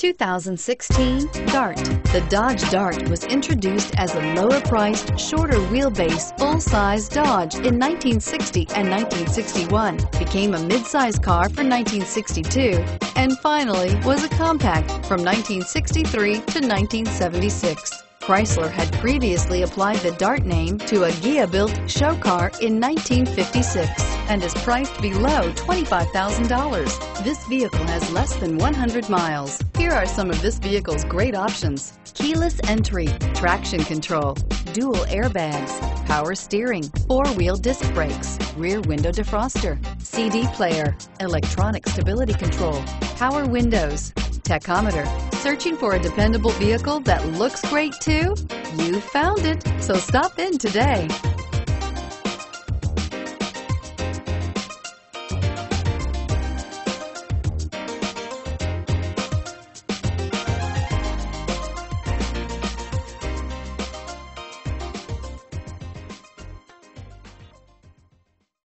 2016 Dart. The Dodge Dart was introduced as a lower-priced, shorter wheelbase, full-size Dodge in 1960 and 1961, became a midsize car for 1962, and finally was a compact from 1963 to 1976. Chrysler had previously applied the Dart name to a Ghia-built show car in 1956 and is priced below $25,000. This vehicle has less than 100 miles. Here are some of this vehicle's great options: keyless entry, traction control, dual airbags, power steering, four-wheel disc brakes, rear window defroster, CD player, electronic stability control, power windows, tachometer. Searching for a dependable vehicle that looks great too? You found it, so stop in today.